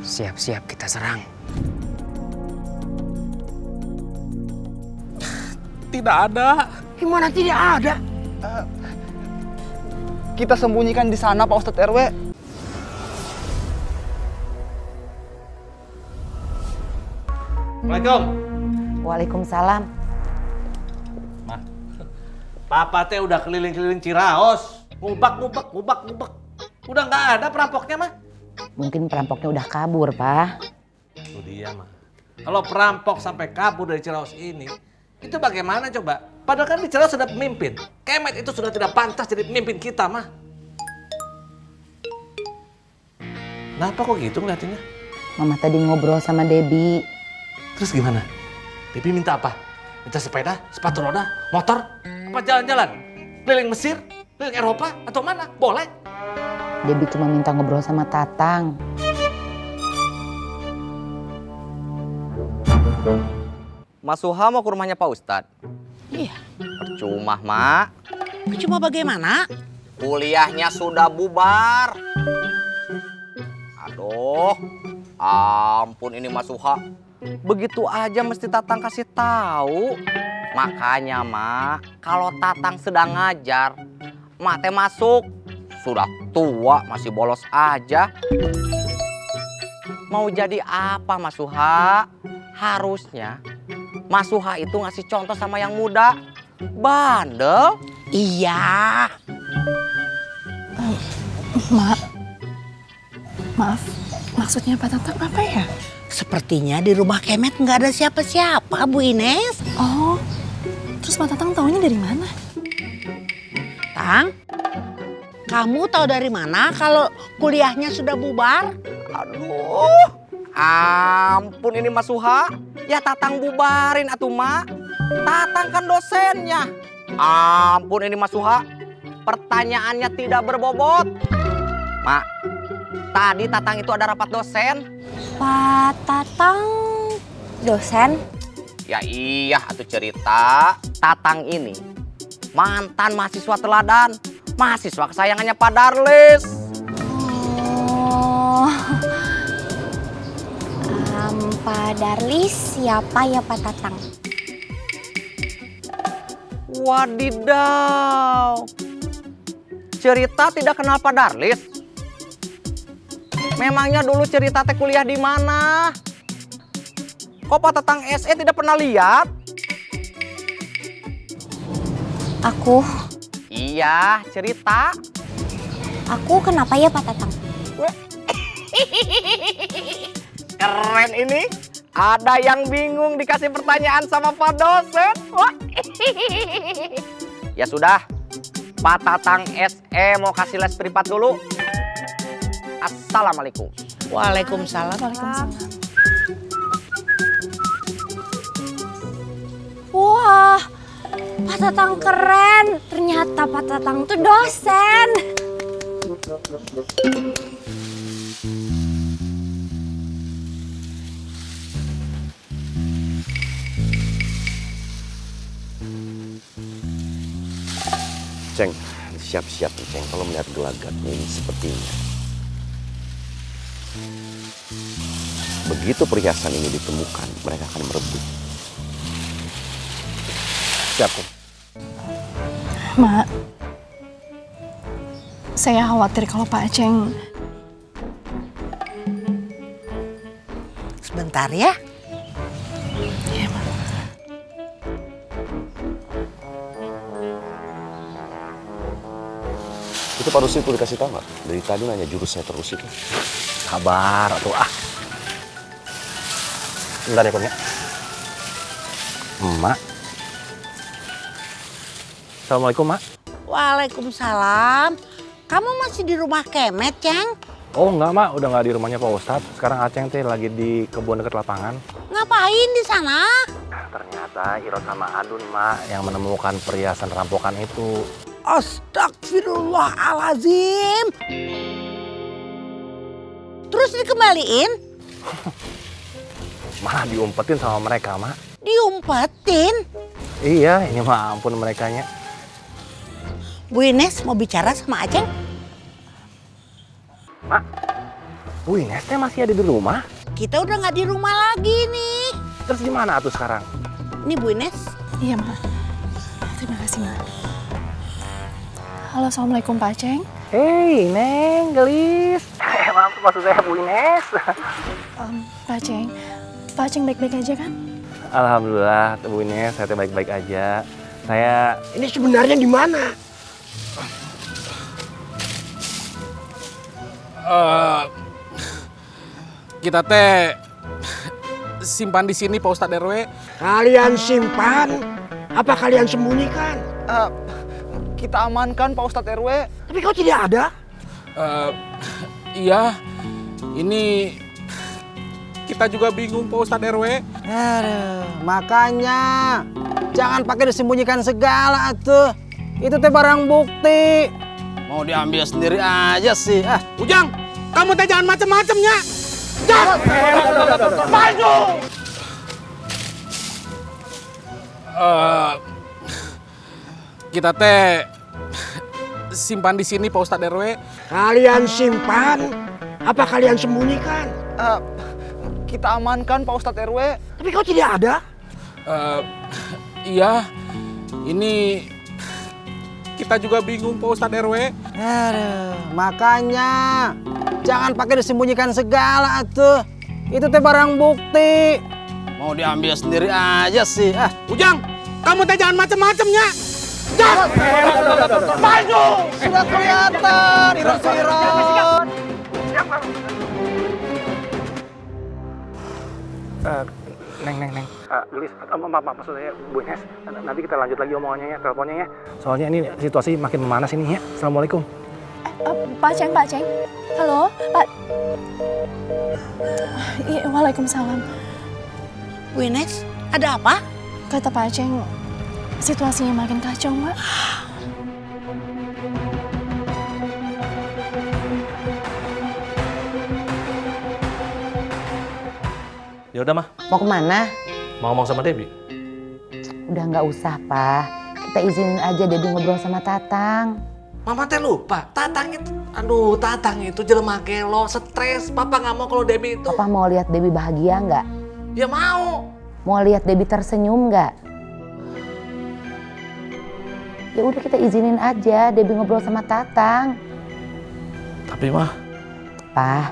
Siap-siap kita serang. Tidak ada. Gimana tidak ada? Kita sembunyikan di sana, Pak Ustadz RW. Assalamualaikum. Waalaikumsalam. Ma, Papa teh udah keliling-keliling Ciraos. Ngubak. Udah nggak ada perampoknya, Ma. Mungkin perampoknya udah kabur, Pak. Itu dia, Ma. Kalau perampok sampai kabur dari Ciraos ini, itu bagaimana coba? Padahal kan di Ciraos sudah pemimpin. Kemet itu sudah tidak pantas jadi pemimpin kita, Ma. Kenapa kok gitu ngeliatinnya? Mama tadi ngobrol sama Debi. Terus gimana? Debi minta apa? Minta sepeda, sepatu roda, motor? Apa jalan-jalan? Keliling Mesir? Keliling Eropa? Atau mana? Boleh? Debi cuma minta ngobrol sama Tatang. Mas Suha mau ke rumahnya Pak Ustadz? Iya. Percuma, Mak. Percuma bagaimana? Kuliahnya sudah bubar. Aduh, ampun ini Mas Suha. Begitu aja mesti Tatang kasih tahu. Makanya, Mak, kalau Tatang sedang ngajar, Mak teh masuk. Sudah tua, masih bolos aja. Mau jadi apa, Mas Suha? Harusnya Mas Suha itu ngasih contoh sama yang muda. Bandel. Iya. Maaf, maksudnya Pak Tatang apa ya? Sepertinya di rumah Kemet nggak ada siapa-siapa, Bu Ines. Oh, terus Pak Tatang taunya dari mana? Tang, kamu tahu dari mana kalau kuliahnya sudah bubar? Aduh, ampun ini Mas Suha. Ya Tatang bubarin atuh, Mak. Tatang kan dosennya. Ampun ini Mas Suha. Pertanyaannya tidak berbobot. Mak, tadi Tatang itu ada rapat dosen. Pak Tatang dosen? Ya iya atuh cerita. Tatang ini mantan mahasiswa teladan. Mahasiswa kesayangannya Pak Darlis. Oh. Pak Darlis siapa ya Pak Tatang? Wadidaw. Cerita tidak kenal Pak Darlis? Memangnya dulu cerita teh kuliah di mana? Kok Pak Tatang SE tidak pernah lihat? Aku? Iya, cerita. Aku kenapa ya Pak Tatang? Keren ini, ada yang bingung dikasih pertanyaan sama Pak dosen. Wah. Ya sudah, Pak Tatang SE mau kasih les privat dulu. Assalamualaikum. Waalaikumsalam. Waalaikumsalam. Wah, Pak Tatang keren. Ternyata Pak Tatang tuh dosen. Ceng, siap-siap nih Ceng kalau melihat gelagatnya ini sepertinya. Begitu perhiasan ini ditemukan, mereka akan merebut. Siap, Ceng. Mak, saya khawatir kalau Pak Aceng... Sebentar ya. Iya, Mak. Itu Pak Rusi itu dikasih tahu nggak? Dari tadi nanya jurusnya terus itu. Sabar atau ah. Bentar ya, Komnya. Mak. Assalamualaikum, Mak. Waalaikumsalam. Kamu masih di rumah Kemet, Ceng? Oh enggak, Mak. Udah nggak di rumahnya Pak Ustadz. Sekarang Aceng teh lagi di kebun dekat lapangan. Ngapain di sana? Nah, ternyata Irod sama Adun, Mak, yang menemukan perhiasan rampokan itu. Astagfirullahalazim. Terus dikembaliin? Malah diumpetin sama mereka, Mak. Diumpetin? Iya, ini mah ampun merekanya. Bu Ines mau bicara sama Aceng? Mak, Bu Ines teh masih ada di rumah? Kita udah nggak di rumah lagi nih. Terus gimana atuh sekarang? Ini Bu Ines? Iya, Ma. Terima kasih, Ma. Halo, Assalamualaikum Pak Aceng. Hei, Neng, gelis. Maaf, maksud saya Bu Ines. Pak Aceng, baik-baik aja kan? Alhamdulillah, Bu Ines, saya baik-baik aja. Saya... Ini sebenarnya di mana? Kita teh simpan di sini Pak Ustadz RW. Kalian simpan? Apa kalian sembunyikan? Kita amankan Pak Ustadz RW. Tapi kau tidak ada? Iya, ini kita juga bingung Pak Ustadz RW. Makanya jangan pakai disembunyikan segala tuh. Itu teh barang bukti. Mau diambil sendiri aja sih. Ujang, kamu teh jangan macem-macemnya. Jangan! Maju! Kita teh simpan di sini Pak Ustadz RW. Kalian simpan? Apa kalian sembunyikan? Kita amankan Pak Ustadz RW. Tapi kau tidak ada? Iya, ini... Kita juga bingung Pak Ustadz RW. Makanya jangan pakai disembunyikan segala tuh. Itu teh barang bukti. Mau diambil sendiri aja sih. Ujang, kamu teh jangan macem-macemnya. Jangan. Maju. Sudah kelihatan. Irod. Neng. Gelis, maksud saya Bu Ines, nanti kita lanjut lagi omongannya ya, teleponnya ya. Soalnya ini situasi makin memanas ini ya. Assalamualaikum. Pak Aceng. Halo, Pak. Waalaikumsalam. Bu Ines, ada apa? Kata Pak Aceng, situasinya makin kacau, Mbak. Ya udah, Mah. Mau kemana? Mau ngomong sama Debi? Udah nggak usah, Pak. Kita izinin aja Debi ngobrol sama Tatang. Mama teh lupa, Tatang itu jelema gelo, stres. Papa nggak mau kalau Debi itu. Papa mau lihat Debi bahagia nggak? Ya mau. Mau lihat Debi tersenyum nggak? Ya udah kita izinin aja Debi ngobrol sama Tatang. Tapi, Mah. Pak.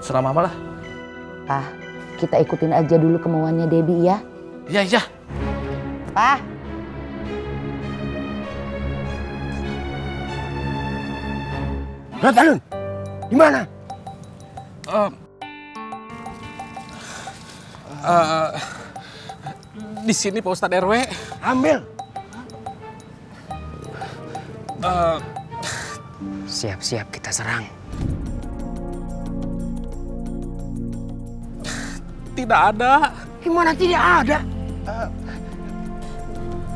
Serah Mama lah. Pak. Kita ikutin aja dulu kemauannya Debi ya. Iya. Pak. Adun, di mana? Di sini Pak Ustadz RW. Ambil. Siap-siap kita serang. Tidak ada. Gimana tidak ada?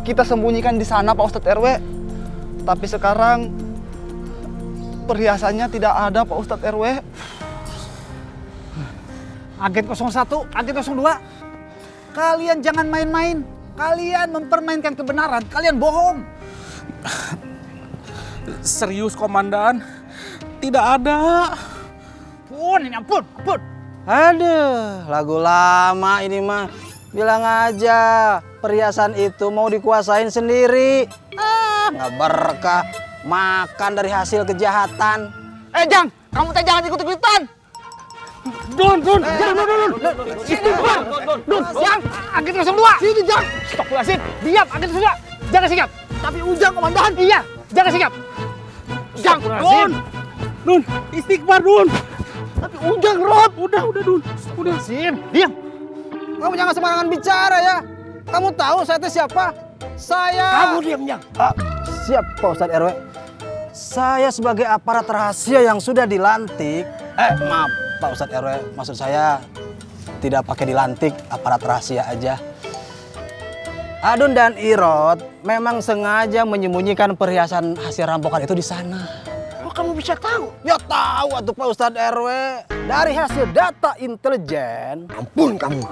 Kita sembunyikan di sana Pak Ustadz RW. Tapi sekarang perhiasannya tidak ada Pak Ustadz RW. Agen 01, agen 02. Kalian jangan main-main. Kalian mempermainkan kebenaran. Kalian bohong. Serius Komandan. Tidak ada. Ampun. Aduh, lagu lama ini mah. Bilang aja, perhiasan itu mau dikuasain sendiri. Nggak berkah. Makan dari hasil kejahatan. Jang, kamu teh jangan ikut-ikutan. Dun. Sini, Bang. Jang, agen 02. Sini, Jang. Stop pulasin. Diam, agen 02. Jangan sikap. Tapi Ujang Komandan. Iya, jangan sikap. Jang, Dun. Istighfar, Dun. Tapi Ujang, Rod. Udah, Dun. Udah. Sim, diam. Kamu jangan sembarangan bicara ya. Kamu tahu saya itu siapa? Kamu diam, Jang. Siap, Pak Ustadz RW. Saya sebagai aparat rahasia yang sudah dilantik. Maaf, Pak Ustadz RW. Maksud saya tidak pakai dilantik, aparat rahasia aja. Adun dan Irod memang sengaja menyembunyikan perhiasan hasil rampokan itu di sana. Kamu bisa tahu? Ya tahu atuh Pak Ustadz RW. Dari hasil data intelijen. Ampun kamu,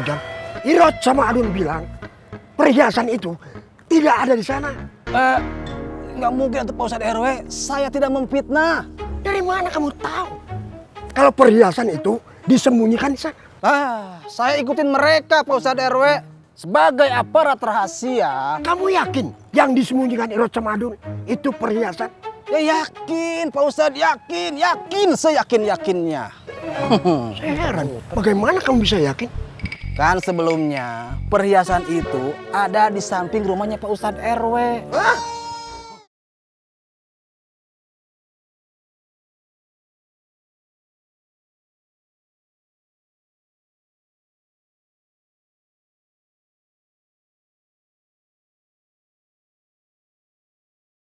Ujang. Irod sama Adun bilang perhiasan itu tidak ada di sana. Nggak mungkin atuh Pak Ustadz RW. Saya tidak memfitnah. Dari mana kamu tahu? Kalau perhiasan itu disembunyikan di sana. Ah, saya ikutin mereka Pak Ustadz RW sebagai aparat rahasia. Kamu yakin yang disembunyikan Irod sama Adun itu perhiasan? Ya yakin Pak Ustadz, yakin seyakin-yakinnya. Saya heran, bagaimana kamu bisa yakin? Kan sebelumnya perhiasan itu ada di samping rumahnya Pak Ustadz RW. Hah?